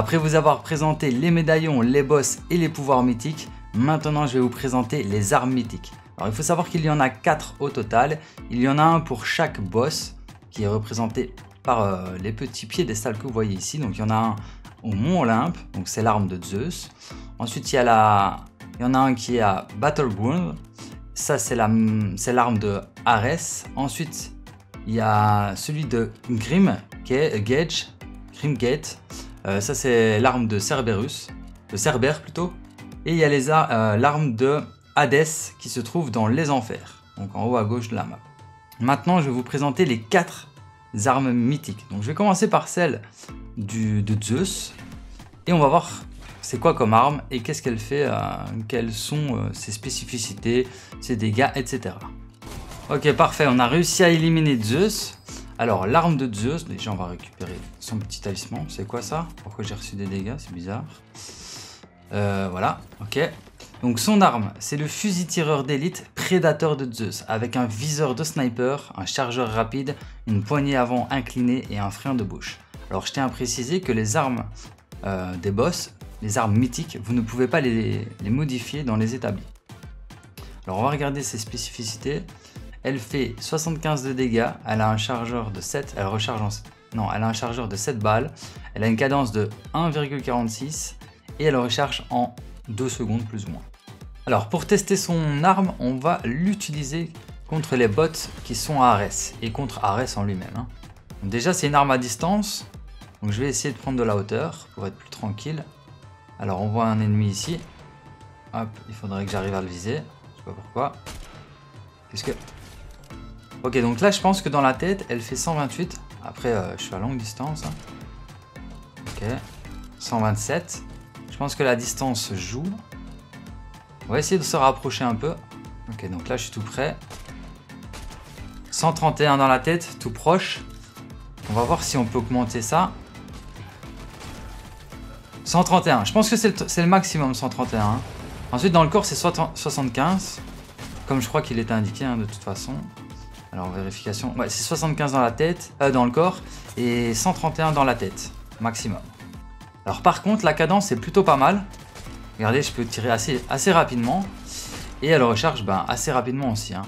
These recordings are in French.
Après vous avoir présenté les médaillons, les boss et les pouvoirs mythiques, maintenant je vais vous présenter les armes mythiques. Alors il faut savoir qu'il y en a 4 au total, il y en a un pour chaque boss qui est représenté par les petits piédestals que vous voyez ici. Donc il y en a un au Mont Olympe, donc c'est l'arme de Zeus. Ensuite il y en a un qui est à Battleground, ça c'est l'arme de Arès. Ensuite il y a celui de Gage Grim Gate, ça c'est l'arme de Cerbère plutôt. Et il y a l'arme de Hades qui se trouve dans les Enfers, donc en haut à gauche de la map. Maintenant je vais vous présenter les 4 armes mythiques. Donc je vais commencer par celle de Zeus et on va voir c'est quoi comme arme et qu'est-ce qu'elle fait, quelles sont ses spécificités, ses dégâts, etc. Ok, parfait, on a réussi à éliminer Zeus. Alors l'arme de Zeus, déjà on va récupérer son petit talisman. C'est quoi ça? Pourquoi j'ai reçu des dégâts? C'est bizarre. Voilà, ok. Donc son arme, c'est le fusil tireur d'élite Prédateur de Zeus, avec un viseur de sniper, un chargeur rapide, une poignée avant inclinée et un frein de bouche. Alors je tiens à préciser que les armes des boss, les armes mythiques, vous ne pouvez pas les modifier dans les établis. Alors on va regarder ses spécificités. Elle fait 75 de dégâts, elle a un chargeur de 7, elle recharge en... Non, elle a un chargeur de 7 balles, elle a une cadence de 1,46 et elle recharge en 2 secondes plus ou moins. Alors pour tester son arme, on va l'utiliser contre les bots qui sont à Arès et contre Arès en lui-même, hein. Déjà c'est une arme à distance, donc je vais essayer de prendre de la hauteur pour être plus tranquille. Alors on voit un ennemi ici, hop, il faudrait que j'arrive à le viser, je sais pas pourquoi. Qu'est-ce que... Ok, donc là je pense que dans la tête elle fait 128, après je suis à longue distance, hein. Ok, 127, je pense que la distance joue, on va essayer de se rapprocher un peu. Ok, donc là je suis tout près, 131 dans la tête, tout proche, on va voir si on peut augmenter ça, 131, je pense que c'est le maximum 131, hein. Ensuite dans le corps c'est 75, comme je crois qu'il était indiqué, hein, de toute façon. Alors vérification, ouais, c'est 75 dans la tête, dans le corps et 131 dans la tête, maximum. Alors par contre la cadence est plutôt pas mal, regardez je peux tirer assez rapidement et elle recharge assez rapidement aussi, hein.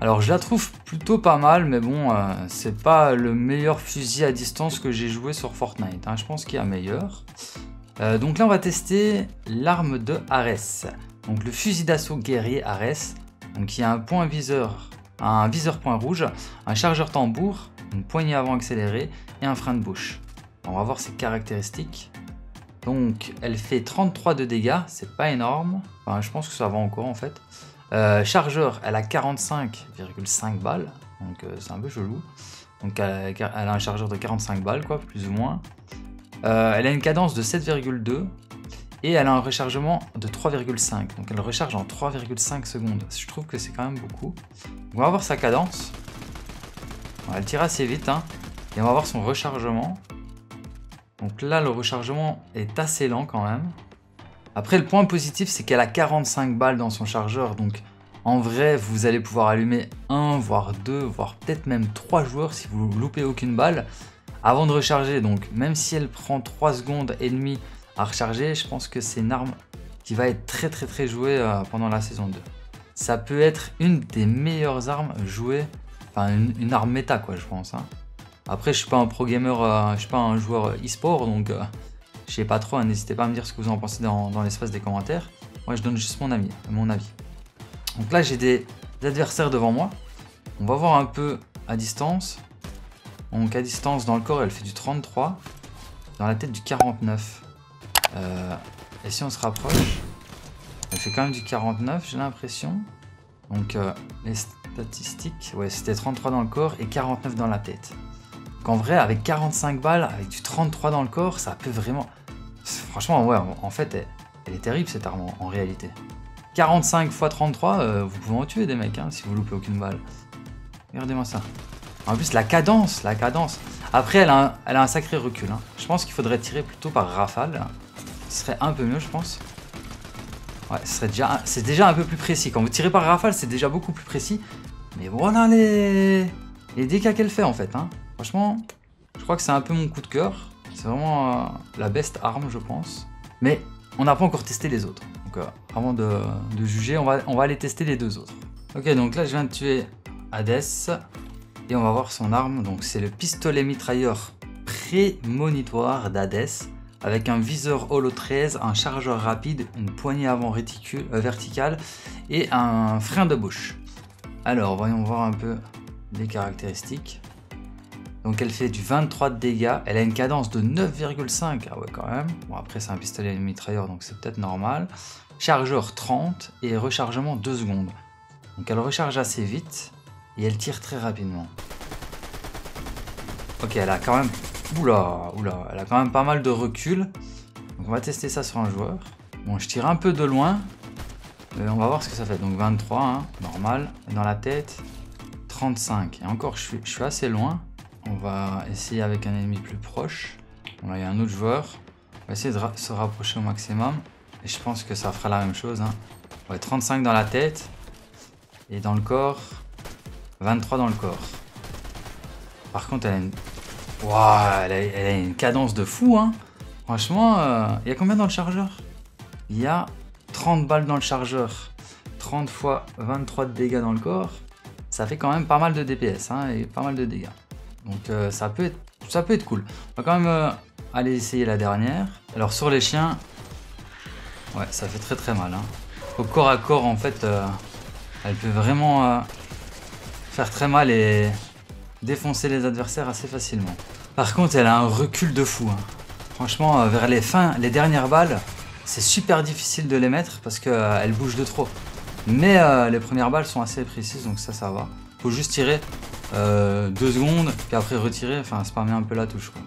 Alors je la trouve plutôt pas mal mais bon c'est pas le meilleur fusil à distance que j'ai joué sur Fortnite, hein. Je pense qu'il y a meilleur. Donc là on va tester l'arme de Arès, donc le fusil d'assaut guerrier Arès, donc il y a un viseur point rouge, un chargeur tambour, une poignée avant accélérée et un frein de bouche. On va voir ses caractéristiques. Donc elle fait 33 de dégâts, c'est pas énorme, enfin, je pense que ça va encore en fait. Chargeur, elle a 45,5 balles, donc c'est un peu chelou. Donc elle a un chargeur de 45 balles quoi, plus ou moins. Elle a une cadence de 7,2 et elle a un rechargement de 3,5, donc elle recharge en 3,5 secondes, je trouve que c'est quand même beaucoup. On va voir sa cadence, elle tire assez vite, hein. Et on va voir son rechargement, donc là le rechargement est assez lent quand même. Après le point positif c'est qu'elle a 45 balles dans son chargeur, donc en vrai vous allez pouvoir allumer 1, voire 2, voire peut-être même 3 joueurs si vous loupez aucune balle avant de recharger, donc même si elle prend 3 secondes et demie à recharger, je pense que c'est une arme qui va être très jouée pendant la saison 2. Ça peut être une des meilleures armes jouées, enfin une arme méta quoi je pense, hein. Après je suis pas un pro gamer, je suis pas un joueur e-sport donc je sais pas trop, hein, n'hésitez pas à me dire ce que vous en pensez dans l'espace des commentaires. Moi je donne juste mon avis. Donc là j'ai des adversaires devant moi, on va voir un peu à distance. Donc à distance dans le corps elle fait du 33, dans la tête du 49. Et si on se rapproche, elle fait quand même du 49 j'ai l'impression. Donc les statistiques, ouais c'était 33 dans le corps et 49 dans la tête. Donc en vrai avec 45 balles, avec du 33 dans le corps, ça peut vraiment... Franchement ouais, en fait elle est terrible cette arme en réalité. 45 x 33, vous pouvez en tuer des mecs, hein, si vous loupez aucune balle. Regardez-moi ça. En plus la cadence. Après elle a un sacré recul, hein. Je pense qu'il faudrait tirer plutôt par rafale. Ce serait un peu mieux je pense. Ouais, c'est déjà un peu plus précis. Quand vous tirez par rafale, c'est déjà beaucoup plus précis. Mais voilà les dégâts qu'elle fait en fait, hein. Franchement, je crois que c'est un peu mon coup de cœur. C'est vraiment la best arme, je pense. Mais on n'a pas encore testé les autres. Donc avant de juger, on va aller tester les deux autres. Ok, donc là je viens de tuer Hades. Et on va voir son arme. Donc c'est le pistolet mitrailleur prémonitoire d'Hadès, avec un viseur holo 13, un chargeur rapide, une poignée avant réticule, verticale et un frein de bouche. Alors voyons voir un peu les caractéristiques. Donc elle fait du 23 de dégâts, elle a une cadence de 9,5, ah ouais quand même. Bon après c'est un pistolet mitrailleur donc c'est peut-être normal. Chargeur 30 et rechargement 2 secondes. Donc elle recharge assez vite et elle tire très rapidement. Ok, elle a quand même... Oula, oula, elle a quand même pas mal de recul. Donc on va tester ça sur un joueur. Bon, je tire un peu de loin. On va voir ce que ça fait. Donc 23, hein, normal. Et dans la tête, 35. Et encore, je suis assez loin. On va essayer avec un ennemi plus proche. Bon, là, il y a un autre joueur. On va essayer de se rapprocher au maximum. Et je pense que ça fera la même chose, hein. Ouais, 35 dans la tête. Et dans le corps, 23 dans le corps. Par contre, elle a une... Waouh, elle a une cadence de fou, hein. Franchement, il y a combien dans le chargeur? Il y a 30 balles dans le chargeur. 30 fois 23 de dégâts dans le corps. Ça fait quand même pas mal de DPS, hein, et pas mal de dégâts. Donc ça peut être cool. On va quand même aller essayer la dernière. Alors sur les chiens, ouais, ça fait très très mal, hein. Au corps à corps, en fait, elle peut vraiment faire très mal et... défoncer les adversaires assez facilement. Par contre, elle a un recul de fou, hein. Franchement, vers les fins, les dernières balles, c'est super difficile de les mettre parce qu'elle bouge de trop. Mais les premières balles sont assez précises, donc ça va. Faut juste tirer 2 secondes, puis après retirer, enfin spammer un peu la touche, quoi.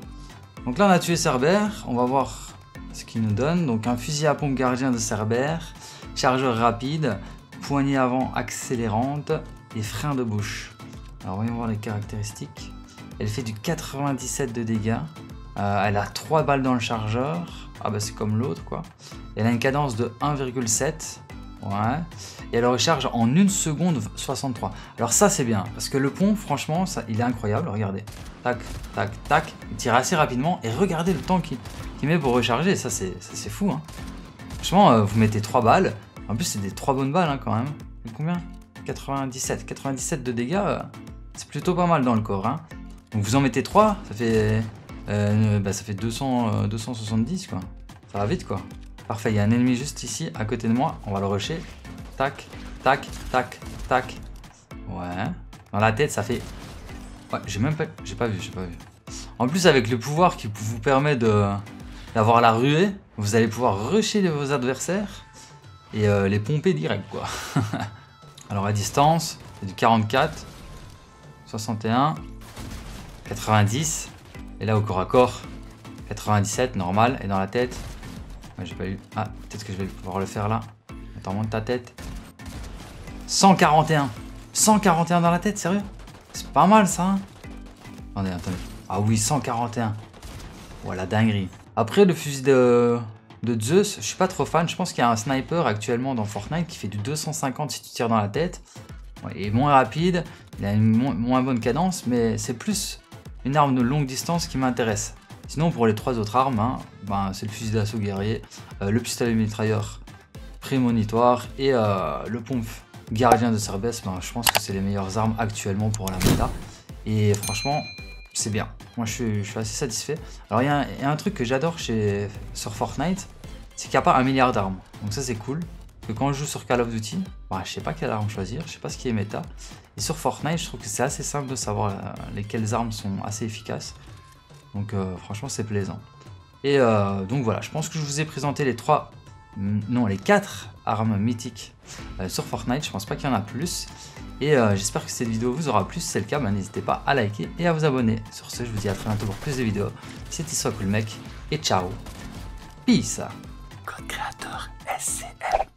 Donc là, on a tué Cerbère. On va voir ce qu'il nous donne. Donc un fusil à pompe gardien de Cerbère, chargeur rapide, poignée avant accélérante et frein de bouche. Alors voyons voir les caractéristiques. Elle fait du 97 de dégâts. Elle a 3 balles dans le chargeur. Ah bah c'est comme l'autre quoi. Elle a une cadence de 1,7. Ouais. Et elle recharge en 1 seconde 63. Alors ça c'est bien. Parce que le pont franchement ça, il est incroyable. Regardez. Tac, tac, tac. Il tire assez rapidement. Et regardez le temps qu'il met pour recharger. Ça c'est fou, hein. Franchement vous mettez 3 balles. En plus c'est des 3 bonnes balles, hein, quand même. Et combien? 97. 97 de dégâts. C'est plutôt pas mal dans le corps, hein. Donc vous en mettez 3, ça fait 270, quoi. Ça va vite, quoi. Parfait, il y a un ennemi juste ici, à côté de moi. On va le rusher. Tac, tac, tac, tac. Ouais. Dans la tête, ça fait... Ouais, j'ai pas vu. En plus, avec le pouvoir qui vous permet d'avoir la ruée, vous allez pouvoir rusher vos adversaires et les pomper direct, quoi. Alors, à distance, c'est du 44. 61, 90, et là au corps à corps, 97, normal, et dans la tête, ouais, j'ai pas eu, ah, peut-être que je vais pouvoir le faire là, attends, monte ta tête, 141, 141 dans la tête, sérieux? C'est pas mal ça, hein? Attendez, ah oui, 141, voilà, dinguerie. Après le fusil de Zeus, je suis pas trop fan, je pense qu'il y a un sniper actuellement dans Fortnite qui fait du 250 si tu tires dans la tête. Il est moins rapide, il a une moins bonne cadence, mais c'est plus une arme de longue distance qui m'intéresse. Sinon, pour les 3 autres armes, hein, ben, c'est le fusil d'assaut guerrier, le pistolet mitrailleur prémonitoire et le pompe gardien de Cerbère. Ben, je pense que c'est les meilleures armes actuellement pour la méta. Et franchement, c'est bien. Moi, je suis assez satisfait. Alors, il y a un truc que j'adore sur Fortnite, c'est qu'il n'y a pas un milliard d'armes. Donc ça, c'est cool. Que quand je joue sur Call of Duty, bah, je sais pas quelle arme choisir, je sais pas ce qui est méta. Et sur Fortnite, je trouve que c'est assez simple de savoir lesquelles armes sont assez efficaces. Donc franchement, c'est plaisant. Et donc voilà, je pense que je vous ai présenté les 4 armes mythiques sur Fortnite. Je pense pas qu'il y en a plus. Et j'espère que cette vidéo vous aura plu. Si c'est le cas, bah, n'hésitez pas à liker et à vous abonner. Sur ce, je vous dis à très bientôt pour plus de vidéos. C'était Soiscoolmec et ciao. Peace. Code créateur SCL.